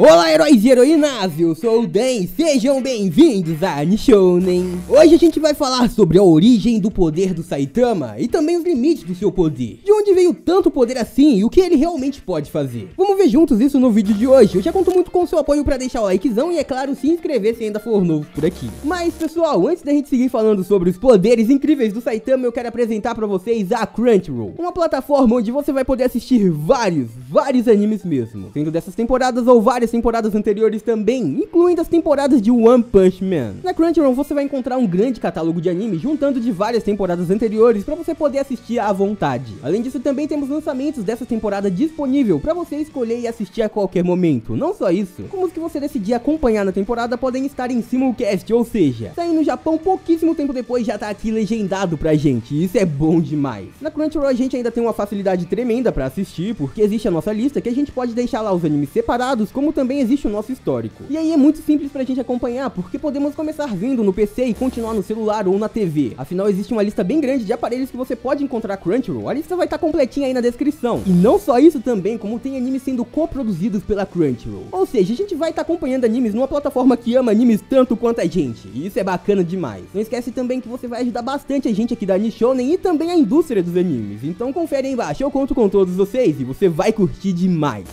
Olá, heróis e heroínas, eu sou o Dan, sejam bem-vindos a Anishounen. Hoje a gente vai falar sobre a origem do poder do Saitama e também os limites do seu poder. De onde veio tanto poder assim e o que ele realmente pode fazer? Vamos ver juntos isso no vídeo de hoje. Eu já conto muito com o seu apoio pra deixar o likezão e, é claro, se inscrever se ainda for novo por aqui. Mas, pessoal, antes da gente seguir falando sobre os poderes incríveis do Saitama, eu quero apresentar pra vocês a Crunchyroll, uma plataforma onde você vai poder assistir vários animes mesmo, sendo dessas temporadas ou várias temporadas anteriores também, incluindo as temporadas de One Punch Man. Na Crunchyroll você vai encontrar um grande catálogo de animes, juntando de várias temporadas anteriores pra você poder assistir à vontade. Além disso, também temos lançamentos dessa temporada disponível pra você escolher e assistir a qualquer momento. Não só isso, como os que você decidir acompanhar na temporada podem estar em simulcast, ou seja, saindo no Japão pouquíssimo tempo depois já tá aqui legendado pra gente, e isso é bom demais. Na Crunchyroll a gente ainda tem uma facilidade tremenda pra assistir, porque existe a nossa lista que a gente pode deixar lá os animes separados, como também existe o nosso histórico. E aí é muito simples pra gente acompanhar, porque podemos começar vendo no PC e continuar no celular ou na TV. Afinal, existe uma lista bem grande de aparelhos que você pode encontrar Crunchyroll. A lista vai estar completinha aí na descrição. E não só isso também, como tem animes sendo coproduzidos pela Crunchyroll. Ou seja, a gente vai estar acompanhando animes numa plataforma que ama animes tanto quanto a gente. E isso é bacana demais. Não esquece também que você vai ajudar bastante a gente aqui da Anishounen e também a indústria dos animes. Então confere aí embaixo, eu conto com todos vocês e você vai curtir demais.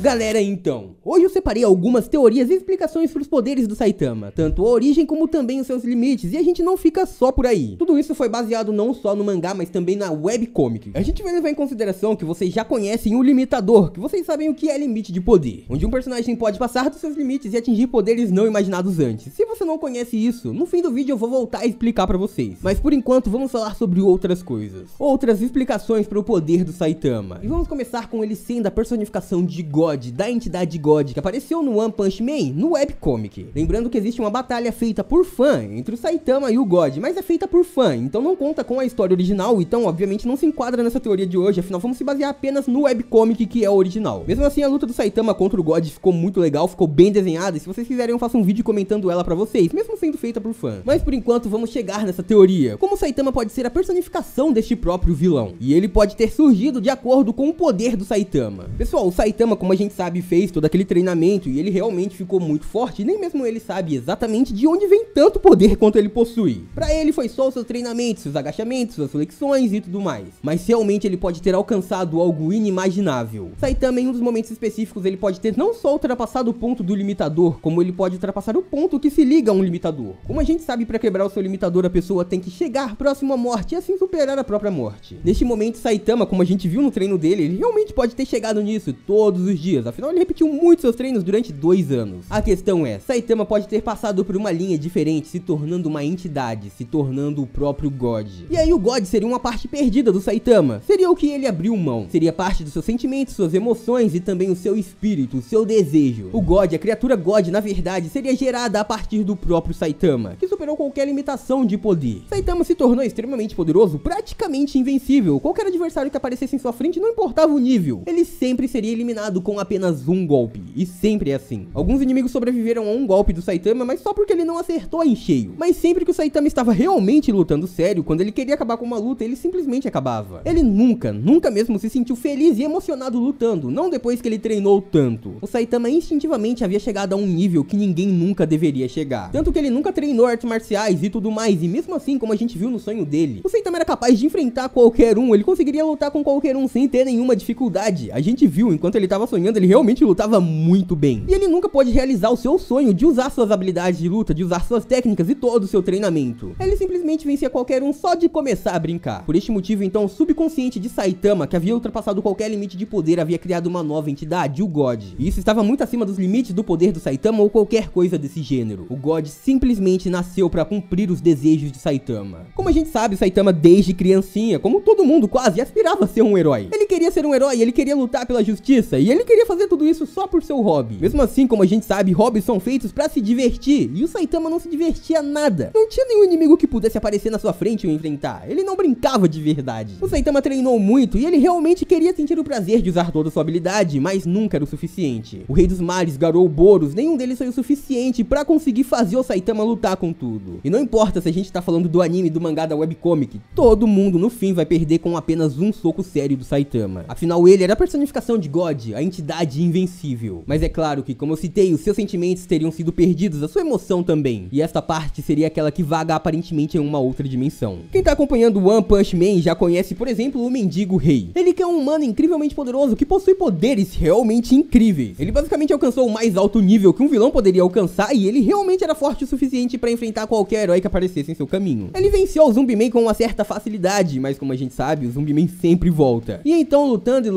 Galera, então, hoje eu separei algumas teorias e explicações para os poderes do Saitama, tanto a origem como também os seus limites, e a gente não fica só por aí. Tudo isso foi baseado não só no mangá, mas também na webcomic. A gente vai levar em consideração que vocês já conhecem o limitador, que vocês sabem o que é limite de poder, onde um personagem pode passar dos seus limites e atingir poderes não imaginados antes. Se você não conhece isso, no fim do vídeo eu vou voltar a explicar para vocês, mas por enquanto vamos falar sobre outras coisas, outras explicações para o poder do Saitama. E vamos começar com ele sendo a personificação de God, da entidade God, que apareceu no One Punch Man, no webcomic. Lembrando que existe uma batalha feita por fã entre o Saitama e o God, mas é feita por fã, então não conta com a história original, então obviamente não se enquadra nessa teoria de hoje, afinal vamos se basear apenas no webcomic que é o original. Mesmo assim, a luta do Saitama contra o God ficou muito legal, ficou bem desenhada, e se vocês quiserem eu faço um vídeo comentando ela pra vocês, mesmo sendo feita por fã. Mas por enquanto vamos chegar nessa teoria, como o Saitama pode ser a personificação deste próprio vilão, e ele pode ter surgido de acordo com o poder do Saitama. Pessoal, o Saitama, como a gente sabe, fez todo aquele treinamento e ele realmente ficou muito forte, e nem mesmo ele sabe exatamente de onde vem tanto poder quanto ele possui. Pra ele foi só o seu treinamento, seus agachamentos, suas flexões e tudo mais, mas realmente ele pode ter alcançado algo inimaginável. Saitama, em um dos momentos específicos, ele pode ter não só ultrapassado o ponto do limitador, como ele pode ultrapassar o ponto que se liga a um limitador. Como a gente sabe, pra quebrar o seu limitador a pessoa tem que chegar próximo à morte e assim superar a própria morte. Neste momento, Saitama, como a gente viu no treino dele, ele realmente pode ter chegado nisso todos os dias, afinal ele repetiu muitos seus treinos durante 2 anos. A questão é, Saitama pode ter passado por uma linha diferente, se tornando uma entidade, se tornando o próprio God. E aí o God seria uma parte perdida do Saitama, seria o que ele abriu mão, seria parte dos seus sentimentos, suas emoções e também o seu espírito, o seu desejo. O God, a criatura God, na verdade, seria gerada a partir do próprio Saitama, que superou qualquer limitação de poder. Saitama se tornou extremamente poderoso, praticamente invencível. Qualquer adversário que aparecesse em sua frente, não importava o nível, ele sempre seria eliminado com apenas um golpe, e sempre é assim. Alguns inimigos sobreviveram a um golpe do Saitama, mas só porque ele não acertou em cheio. Mas sempre que o Saitama estava realmente lutando sério, quando ele queria acabar com uma luta, ele simplesmente acabava. Ele nunca mesmo se sentiu feliz e emocionado lutando, não depois que ele treinou tanto. O Saitama instintivamente havia chegado a um nível que ninguém nunca deveria chegar, tanto que ele nunca treinou artes marciais e tudo mais, e mesmo assim, como a gente viu no sonho dele, o Saitama era capaz de enfrentar qualquer um, ele conseguiria lutar com qualquer um sem ter nenhuma dificuldade. A gente viu, enquanto ele tava sonhando, ele realmente lutava muito bem. E ele nunca pôde realizar o seu sonho de usar suas habilidades de luta, de usar suas técnicas e todo o seu treinamento. Ele simplesmente vencia qualquer um só de começar a brincar. Por este motivo, então, o subconsciente de Saitama, que havia ultrapassado qualquer limite de poder, havia criado uma nova entidade, o God. E isso estava muito acima dos limites do poder do Saitama ou qualquer coisa desse gênero. O God simplesmente nasceu para cumprir os desejos de Saitama. Como a gente sabe, Saitama desde criancinha, como todo mundo quase, aspirava a ser um herói. Ele queria ser um herói, ele queria lutar pela justiça, e ele queria fazer tudo isso só por seu hobby. Mesmo assim, como a gente sabe, hobbies são feitos pra se divertir, e o Saitama não se divertia nada. Não tinha nenhum inimigo que pudesse aparecer na sua frente e o enfrentar. Ele não brincava de verdade. O Saitama treinou muito e ele realmente queria sentir o prazer de usar toda a sua habilidade, mas nunca era o suficiente. O Rei dos Mares, Garou, Boros, nenhum deles foi o suficiente pra conseguir fazer o Saitama lutar com tudo. E não importa se a gente tá falando do anime, do mangá, da webcomic, todo mundo no fim vai perder com apenas um soco sério do Saitama. Afinal, ele era a personificação de God, a entidade entidade invencível. Mas é claro que, como eu citei, os seus sentimentos teriam sido perdidos, a sua emoção também. E esta parte seria aquela que vaga aparentemente em uma outra dimensão. Quem tá acompanhando One Punch Man já conhece, por exemplo, o Mendigo Rei. Ele que é um humano incrivelmente poderoso, que possui poderes realmente incríveis. Ele basicamente alcançou o mais alto nível que um vilão poderia alcançar e ele realmente era forte o suficiente pra enfrentar qualquer herói que aparecesse em seu caminho. Ele venceu o Zumbi Man com uma certa facilidade, mas como a gente sabe, o Zumbi Man sempre volta. E então, lutando,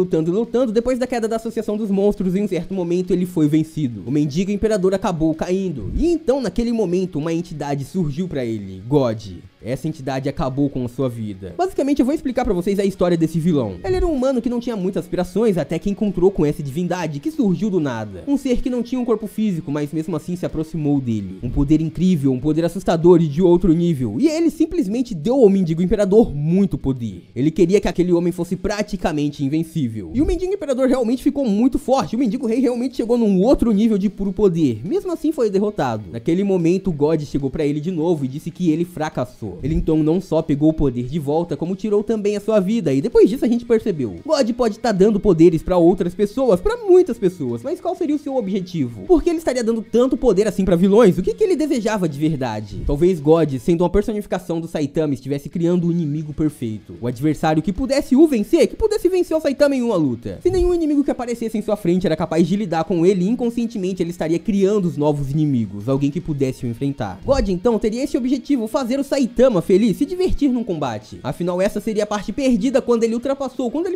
depois da queda da Associação dos Monstros, em um certo momento ele foi vencido. O Mendigo Imperador acabou caindo. E então, naquele momento, uma entidade surgiu pra ele, God. Essa entidade acabou com a sua vida. Basicamente, eu vou explicar pra vocês a história desse vilão. Ele era um humano que não tinha muitas aspirações, até que encontrou com essa divindade que surgiu do nada. Um ser que não tinha um corpo físico, mas mesmo assim se aproximou dele. Um poder incrível, um poder assustador e de outro nível. E ele simplesmente deu ao Mendigo Imperador muito poder. Ele queria que aquele homem fosse praticamente invencível. E o Mendigo Imperador realmente ficou muito forte. O Mendigo Rei realmente chegou num outro nível de puro poder. Mesmo assim, foi derrotado. Naquele momento, God chegou pra ele de novo e disse que ele fracassou. Ele então não só pegou o poder de volta, como tirou também a sua vida, e depois disso a gente percebeu. God pode estar dando poderes pra outras pessoas, pra muitas pessoas, mas qual seria o seu objetivo? Por que ele estaria dando tanto poder assim pra vilões? O que que ele desejava de verdade? Talvez God, sendo uma personificação do Saitama, estivesse criando um inimigo perfeito. O adversário que pudesse o vencer, que pudesse vencer o Saitama em uma luta. Se nenhum inimigo que aparecesse em sua frente era capaz de lidar com ele, inconscientemente ele estaria criando os novos inimigos, alguém que pudesse o enfrentar. God então teria esse objetivo, fazer o Saitama feliz, se divertir num combate. Afinal, essa seria a parte perdida quando ele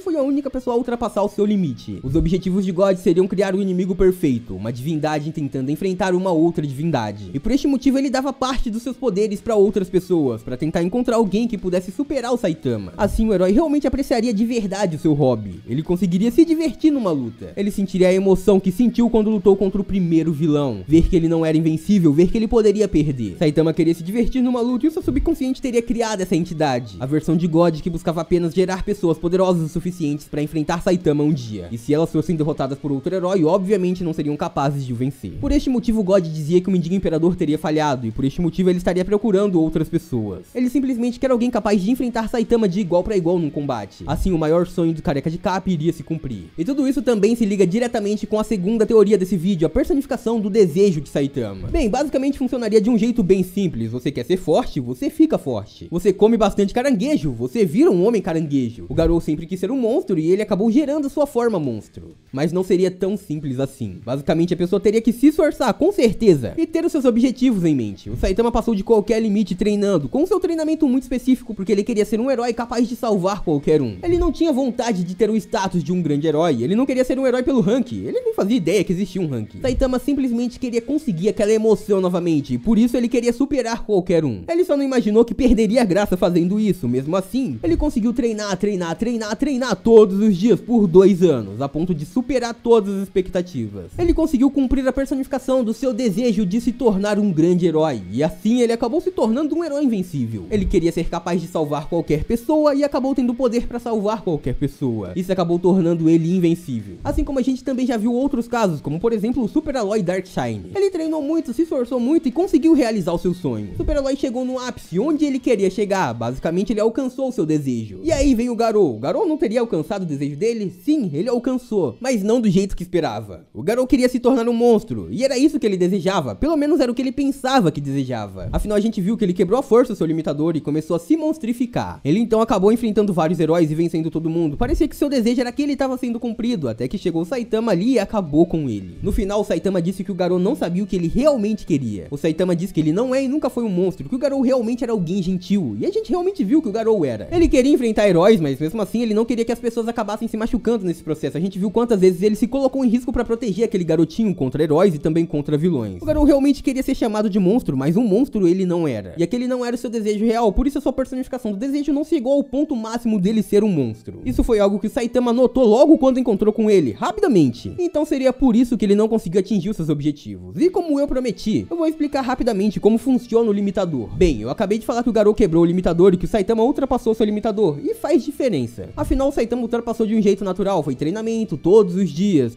foi a única pessoa a ultrapassar o seu limite. Os objetivos de God seriam criar um inimigo perfeito, uma divindade tentando enfrentar uma outra divindade. E por este motivo, ele dava parte dos seus poderes para outras pessoas, para tentar encontrar alguém que pudesse superar o Saitama. Assim, o herói realmente apreciaria de verdade o seu hobby. Ele conseguiria se divertir numa luta. Ele sentiria a emoção que sentiu quando lutou contra o primeiro vilão. Ver que ele não era invencível, ver que ele poderia perder. Saitama queria se divertir numa luta e o seu subconsciente teria criado essa entidade, a versão de God que buscava apenas gerar pessoas poderosas o suficientes para enfrentar Saitama um dia, e se elas fossem derrotadas por outro herói, obviamente não seriam capazes de o vencer. Por este motivo, God dizia que o Mendigo Imperador teria falhado, e por este motivo ele estaria procurando outras pessoas. Ele simplesmente quer alguém capaz de enfrentar Saitama de igual para igual num combate. Assim, o maior sonho do Careca de Cap iria se cumprir. E tudo isso também se liga diretamente com a segunda teoria desse vídeo, a personificação do desejo de Saitama. Bem, basicamente funcionaria de um jeito bem simples. Você quer ser forte, você fica forte. Você come bastante caranguejo, você vira um homem caranguejo. O Garou sempre quis ser um monstro e ele acabou gerando sua forma monstro. Mas não seria tão simples assim. Basicamente, a pessoa teria que se esforçar, com certeza, e ter os seus objetivos em mente. O Saitama passou de qualquer limite treinando, com seu treinamento muito específico, porque ele queria ser um herói capaz de salvar qualquer um. Ele não tinha vontade de ter o status de um grande herói, ele não queria ser um herói pelo rank, ele nem fazia ideia que existia um rank. Saitama simplesmente queria conseguir aquela emoção novamente, por isso ele queria superar qualquer um. Ele só não imaginou que perderia a graça fazendo isso. Mesmo assim, ele conseguiu treinar todos os dias por 2 anos, a ponto de superar todas as expectativas. Ele conseguiu cumprir a personificação do seu desejo de se tornar um grande herói, e assim ele acabou se tornando um herói invencível. Ele queria ser capaz de salvar qualquer pessoa e acabou tendo poder para salvar qualquer pessoa. Isso acabou tornando ele invencível. Assim como a gente também já viu outros casos, como por exemplo o Super Alloy Dark Shine. Ele treinou muito, se esforçou muito e conseguiu realizar o seu sonho. Super Alloy chegou no ápice, onde ele queria chegar. Basicamente, ele alcançou o seu desejo. E aí vem o Garou. O Garou não teria alcançado o desejo dele? Sim, ele alcançou, mas não do jeito que esperava. O Garou queria se tornar um monstro, e era isso que ele desejava, pelo menos era o que ele pensava que desejava. Afinal, a gente viu que ele quebrou a força do seu limitador e começou a se monstrificar. Ele então acabou enfrentando vários heróis e vencendo todo mundo. Parecia que seu desejo era que ele estava sendo cumprido, até que chegou o Saitama ali e acabou com ele. No final, o Saitama disse que o Garou não sabia o que ele realmente queria. O Saitama disse que ele não é e nunca foi um monstro, que o Garou realmente era alguém gentil, e a gente realmente viu que o Garou era. Ele queria enfrentar heróis, mas mesmo assim ele não queria que as pessoas acabassem se machucando nesse processo. A gente viu quantas vezes ele se colocou em risco pra proteger aquele garotinho contra heróis e também contra vilões. O Garou realmente queria ser chamado de monstro, mas um monstro ele não era. E aquele não era o seu desejo real, por isso a sua personificação do desejo não chegou ao ponto máximo dele ser um monstro. Isso foi algo que o Saitama notou logo quando encontrou com ele, rapidamente. Então seria por isso que ele não conseguiu atingir os seus objetivos. E como eu prometi, eu vou explicar rapidamente como funciona o limitador. Bem, eu acabei acabei de falar que o Garou quebrou o limitador e que o Saitama ultrapassou seu limitador, e faz diferença. Afinal, o Saitama ultrapassou de um jeito natural, foi treinamento, todos os dias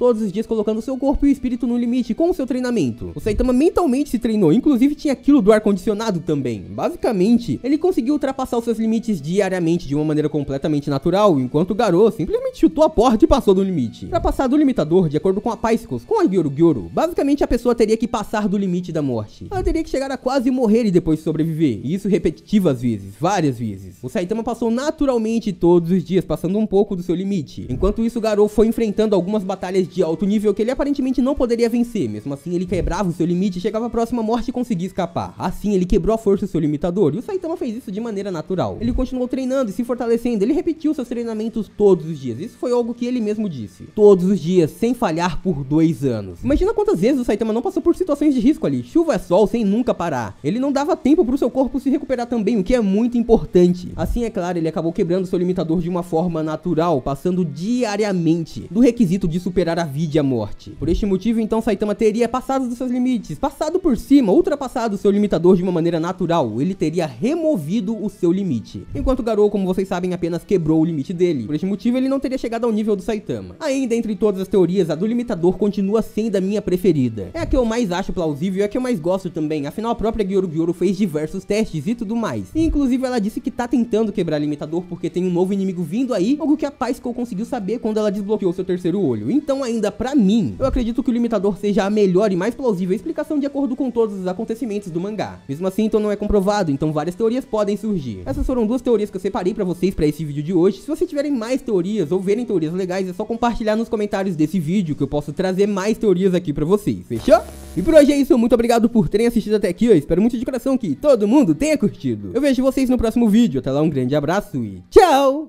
colocando seu corpo e o espírito no limite com o seu treinamento. O Saitama mentalmente se treinou, inclusive tinha aquilo do ar-condicionado também. Basicamente, ele conseguiu ultrapassar os seus limites diariamente de uma maneira completamente natural, enquanto o Garou simplesmente chutou a porta e passou do limite. Para passar do limitador, de acordo com a Piscos, com a Gyoro Gyoro, basicamente a pessoa teria que passar do limite da morte. Ela teria que chegar a quase morrer e depois sobreviver, e isso repetitivas vezes, várias vezes. O Saitama passou naturalmente todos os dias, passando um pouco do seu limite. Enquanto isso, o Garou foi enfrentando algumas batalhas de alto nível que ele aparentemente não poderia vencer. Mesmo assim, ele quebrava o seu limite, chegava próximo à morte e conseguia escapar. Assim, ele quebrou a força do seu limitador, e o Saitama fez isso de maneira natural. Ele continuou treinando e se fortalecendo, ele repetiu seus treinamentos todos os dias. Isso foi algo que ele mesmo disse. Todos os dias, sem falhar, por 2 anos. Imagina quantas vezes o Saitama não passou por situações de risco ali, chuva é sol, sem nunca parar. Ele não dava tempo pro seu corpo se recuperar também, o que é muito importante. Assim, é claro, ele acabou quebrando seu limitador de uma forma natural, passando diariamente do requisito de superar a vida e a morte. Por este motivo, então, Saitama teria passado dos seus limites, passado por cima, ultrapassado o seu limitador de uma maneira natural. Ele teria removido o seu limite. Enquanto o Garou, como vocês sabem, apenas quebrou o limite dele. Por este motivo, ele não teria chegado ao nível do Saitama. Ainda, entre todas as teorias, a do limitador continua sendo a minha preferida. É a que eu mais acho plausível e é a que eu mais gosto também. Afinal, a própria Gyoro Gyoro fez diversos testes e tudo mais. E, inclusive, ela disse que tá tentando quebrar o limitador porque tem um novo inimigo vindo aí, algo que a Pisco conseguiu saber quando ela desbloqueou seu terceiro olho. Então, ainda pra mim, eu acredito que o limitador seja a melhor e mais plausível explicação de acordo com todos os acontecimentos do mangá. Mesmo assim, então, não é comprovado, então várias teorias podem surgir. Essas foram 2 teorias que eu separei pra vocês pra esse vídeo de hoje. Se vocês tiverem mais teorias ou verem teorias legais, é só compartilhar nos comentários desse vídeo que eu posso trazer mais teorias aqui pra vocês, fechou? E por hoje é isso, muito obrigado por terem assistido até aqui, eu espero muito de coração que todo mundo tenha curtido. Eu vejo vocês no próximo vídeo, até lá um grande abraço e tchau!